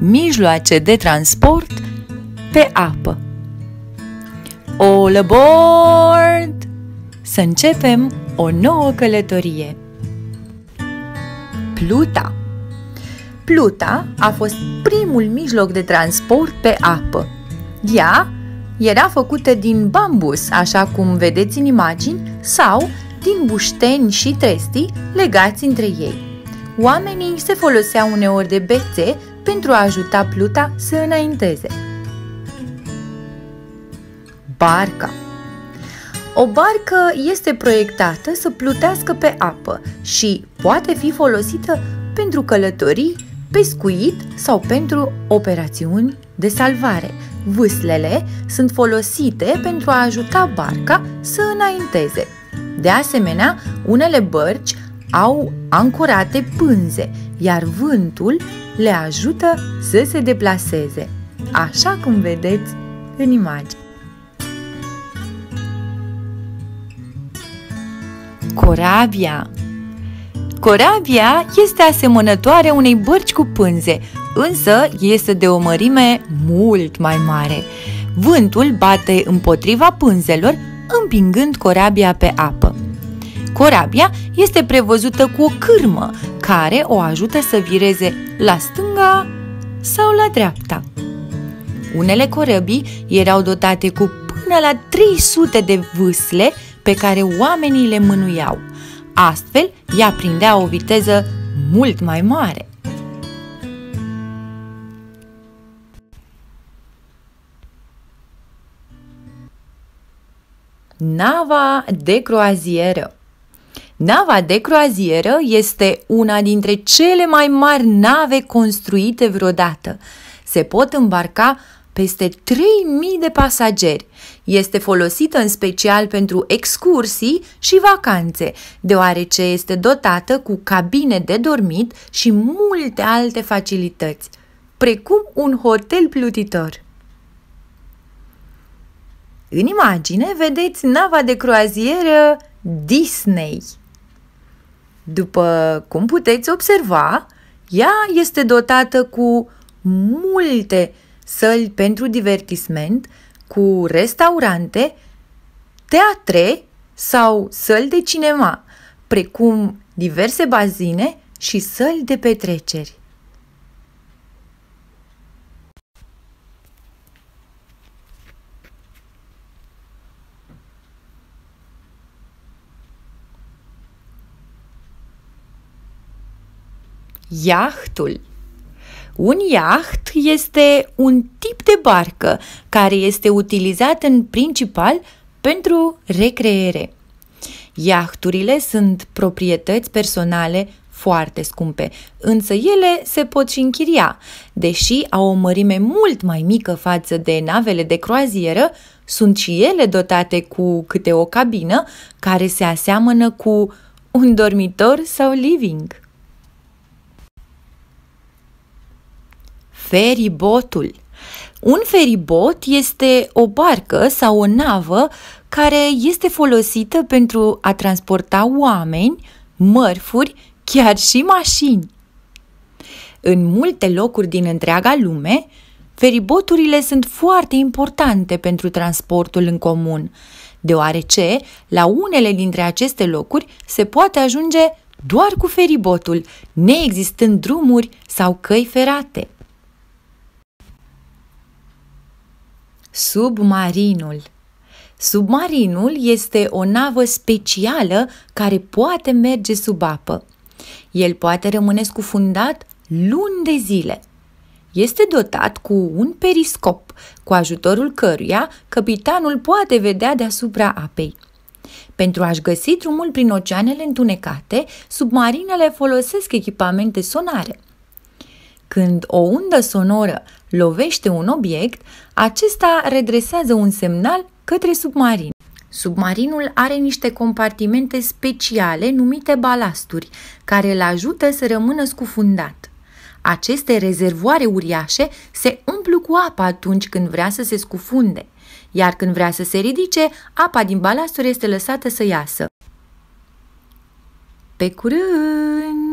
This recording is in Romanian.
mijloace de transport pe apă. All aboard! Să începem o nouă călătorie! Pluta. Pluta a fost primul mijloc de transport pe apă. Ea era făcută din bambus, așa cum vedeți în imagini, sau din bușteni și trestii legați între ei. Oamenii se foloseau uneori de bețe pentru a ajuta pluta să înainteze. Barca. O barcă este proiectată să plutească pe apă și poate fi folosită pentru călătorii, pescuit sau pentru operațiuni de salvare. Vâslele sunt folosite pentru a ajuta barca să înainteze. De asemenea, unele bărci au ancorate pânze, iar vântul le ajută să se deplaseze, așa cum vedeți în imagine. Corabia. Corabia este asemănătoare unei bărci cu pânze, însă este de o mărime mult mai mare. Vântul bate împotriva pânzelor, împingând corabia pe apă. Corabia este prevăzută cu o cârmă care o ajută să vireze la stânga sau la dreapta. Unele corăbii erau dotate cu până la 300 de vâsle pe care oamenii le mânuiau. Astfel, ea prindea o viteză mult mai mare. Nava de croazieră. Nava de croazieră este una dintre cele mai mari nave construite vreodată. Se pot îmbarca peste 3.000 de pasageri. Este folosită în special pentru excursii și vacanțe, deoarece este dotată cu cabine de dormit și multe alte facilități, precum un hotel plutitor. În imagine vedeți nava de croazieră Disney. După cum puteți observa, ea este dotată cu multe săli pentru divertisment, cu restaurante, teatre sau săli de cinema, precum diverse bazine și săli de petreceri. Iahtul. Un iaht este un tip de barcă care este utilizat în principal pentru recreere. Iahturile sunt proprietăți personale foarte scumpe, însă ele se pot și închiria. Deși au o mărime mult mai mică față de navele de croazieră, sunt și ele dotate cu câte o cabină care se aseamănă cu un dormitor sau living. Feribotul. Un feribot este o barcă sau o navă care este folosită pentru a transporta oameni, mărfuri, chiar și mașini. În multe locuri din întreaga lume, feriboturile sunt foarte importante pentru transportul în comun, deoarece la unele dintre aceste locuri se poate ajunge doar cu feribotul, neexistând drumuri sau căi ferate. Submarinul. Submarinul este o navă specială care poate merge sub apă. El poate rămâne scufundat luni de zile. Este dotat cu un periscop, cu ajutorul căruia căpitanul poate vedea deasupra apei. Pentru a-și găsi drumul prin oceanele întunecate, submarinele folosesc echipamente sonare. Când o undă sonoră lovește un obiect, acesta redresează un semnal către submarin. Submarinul are niște compartimente speciale numite balasturi, care îl ajută să rămână scufundat. Aceste rezervoare uriașe se umplu cu apă atunci când vrea să se scufunde, iar când vrea să se ridice, apa din balasturi este lăsată să iasă. Pe curând!